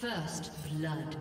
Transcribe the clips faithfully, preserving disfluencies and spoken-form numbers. First blood.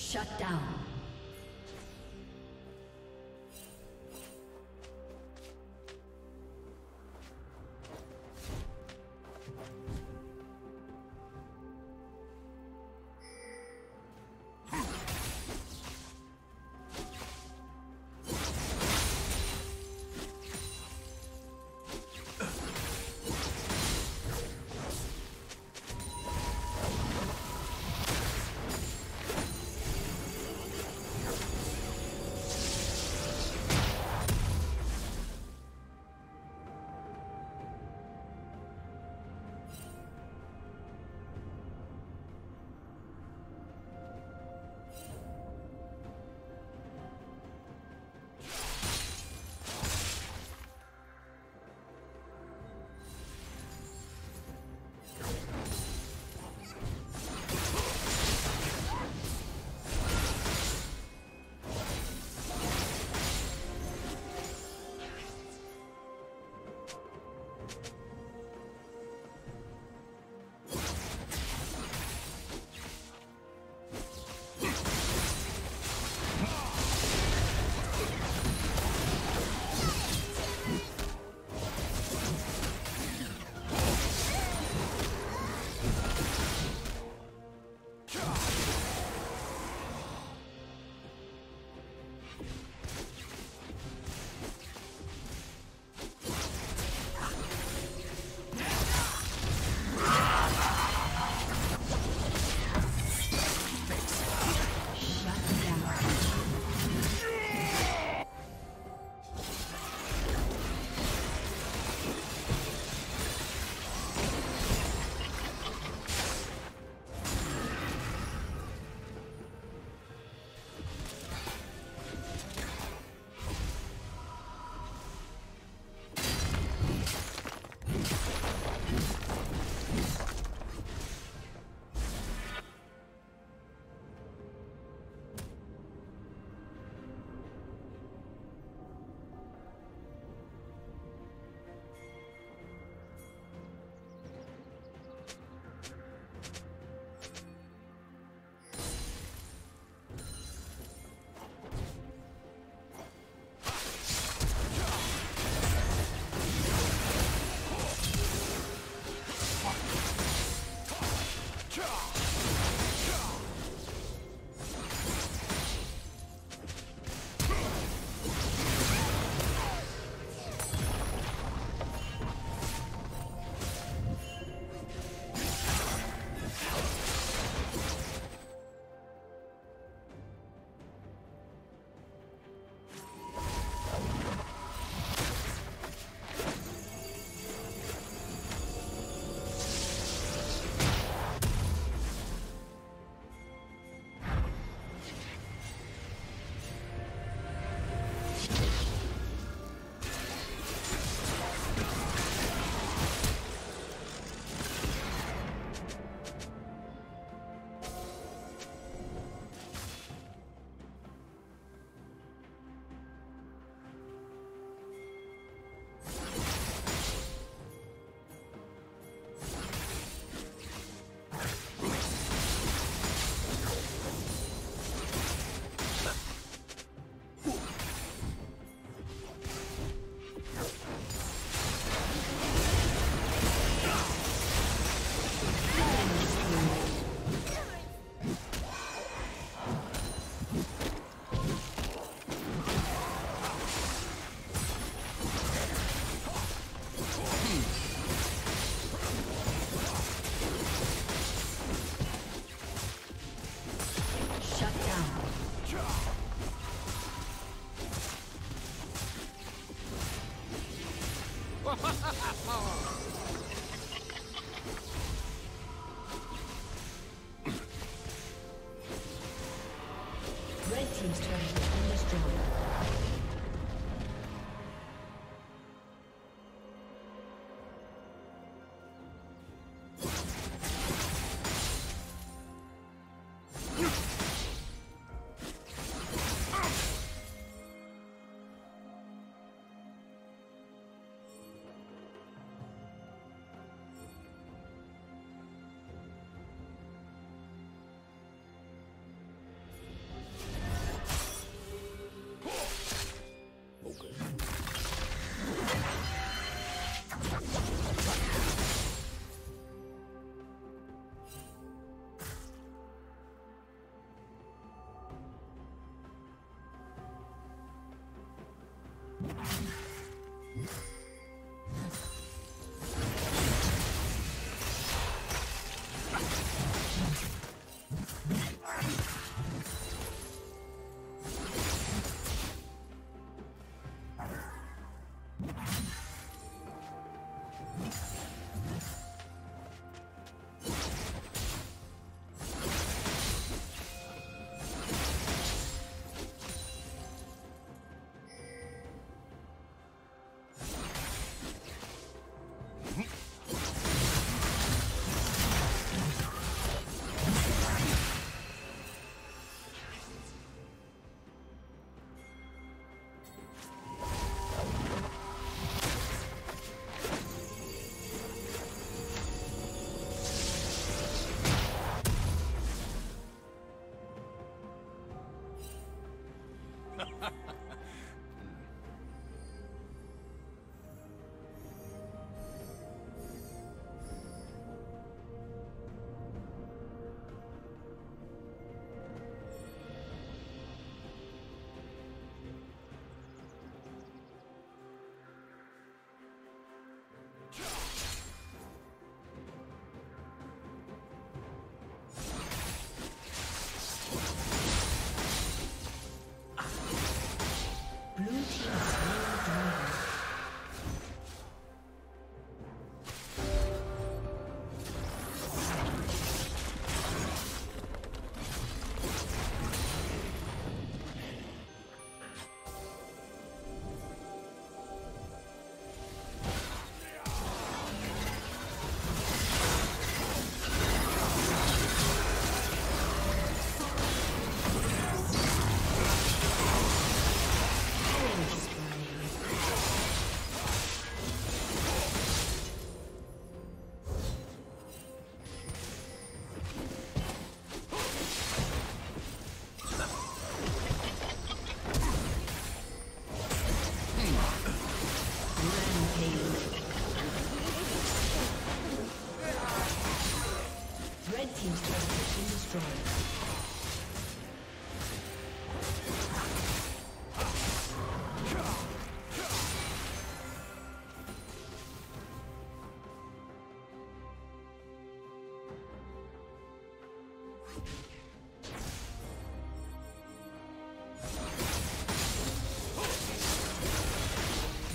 Shut down.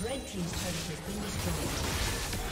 Red team's turret has been destroyed.